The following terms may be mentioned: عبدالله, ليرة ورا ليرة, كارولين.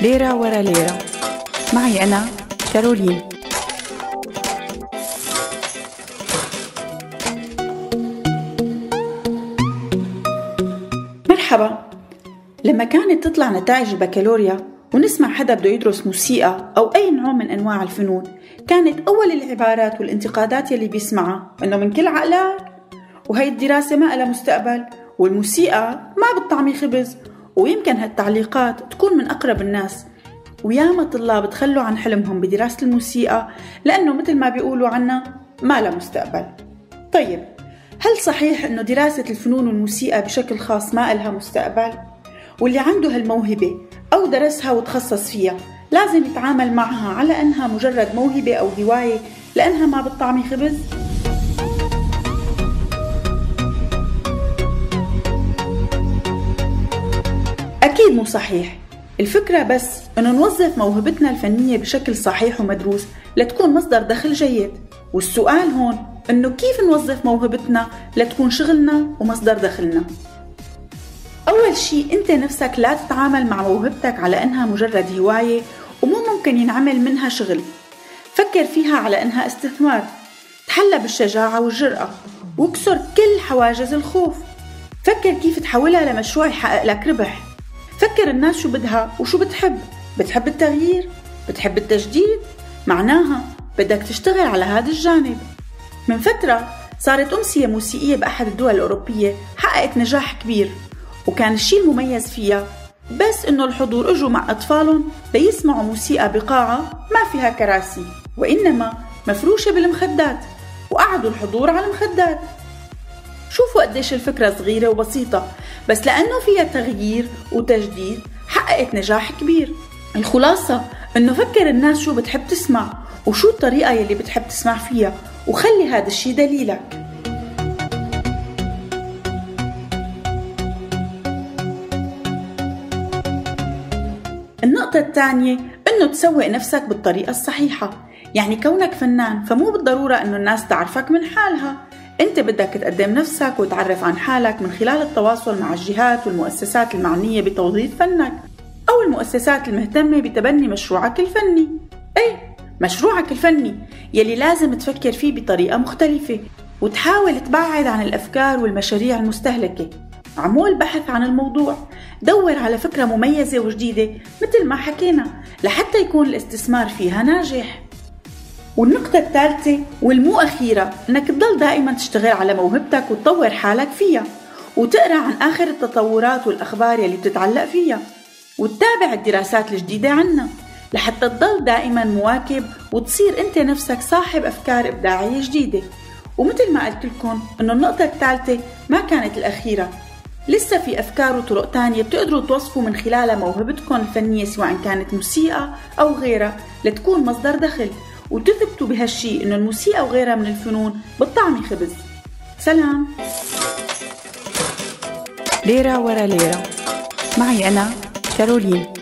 ليرة ورا ليرة، معي أنا كارولين. مرحبا. لما كانت تطلع نتائج البكالوريا ونسمع حدا بده يدرس موسيقى أو أي نوع من أنواع الفنون، كانت أول العبارات والانتقادات يلي بيسمعها إنه من كل عقلك، وهي الدراسة ما إلها مستقبل، والموسيقى ما بتطعمي خبز. ويمكن هالتعليقات تكون من أقرب الناس، وياما طلاب تخلوا عن حلمهم بدراسة الموسيقى لأنه مثل ما بيقولوا عنا ما لا مستقبل. طيب، هل صحيح أنه دراسة الفنون والموسيقى بشكل خاص ما إلها مستقبل؟ واللي عنده هالموهبة أو درسها وتخصص فيها لازم يتعامل معها على أنها مجرد موهبة أو هواية لأنها ما بتطعمي خبز؟ أكيد مو صحيح. الفكرة بس إنه نوظف موهبتنا الفنية بشكل صحيح ومدروس لتكون مصدر دخل جيد، والسؤال هون إنه كيف نوظف موهبتنا لتكون شغلنا ومصدر دخلنا؟ أول شيء، أنت نفسك لا تتعامل مع موهبتك على إنها مجرد هواية ومو ممكن ينعمل منها شغل. فكر فيها على إنها استثمار. تحلى بالشجاعة والجرأة واكسر كل حواجز الخوف. فكر كيف تحولها لمشروع يحقق لك ربح. فكر الناس شو بدها وشو بتحب. بتحب التغيير، بتحب التجديد، معناها بدك تشتغل على هذا الجانب. من فترة صارت أمسية موسيقية بأحد الدول الأوروبية حققت نجاح كبير، وكان الشيء المميز فيها بس إنه الحضور إجوا مع أطفالهم ليسمعوا موسيقى بقاعة ما فيها كراسي، وإنما مفروشة بالمخدات، وقعدوا الحضور على المخدات. شوفوا قديش الفكرة صغيرة وبسيطة، بس لأنه فيها تغيير وتجديد حققت نجاح كبير. الخلاصة إنه فكر الناس شو بتحب تسمع وشو الطريقة يلي بتحب تسمع فيها، وخلي هذا الشي دليلك. النقطة الثانية، إنه تسوق نفسك بالطريقة الصحيحة. يعني كونك فنان فمو بالضرورة إنه الناس تعرفك من حالها، أنت بدك تقدم نفسك وتعرف عن حالك من خلال التواصل مع الجهات والمؤسسات المعنية بتوظيف فنك، أو المؤسسات المهتمة بتبني مشروعك الفني. أي مشروعك الفني يلي لازم تفكر فيه بطريقة مختلفة، وتحاول تبعد عن الأفكار والمشاريع المستهلكة. عمول بحث عن الموضوع، دور على فكرة مميزة وجديدة مثل ما حكينا لحتى يكون الاستثمار فيها ناجح. والنقطة الثالثة والمو أخيرة، أنك تضل دائما تشتغل على موهبتك وتطور حالك فيها، وتقرأ عن آخر التطورات والأخبار يلي بتتعلق فيها، وتتابع الدراسات الجديدة عنها لحتى تضل دائما مواكب وتصير أنت نفسك صاحب أفكار إبداعية جديدة. ومثل ما قلت لكم أنه النقطة الثالثة ما كانت الأخيرة، لسه في أفكار وطرق تانية بتقدروا توصفوا من خلالها موهبتكم الفنية، سواء كانت موسيقى أو غيرها، لتكون مصدر دخل، وتثبتوا بهالشي إنه الموسيقى وغيرها من الفنون بتطعمي خبز. سلام. ليرة ورا ليرة، معي أنا كارولين.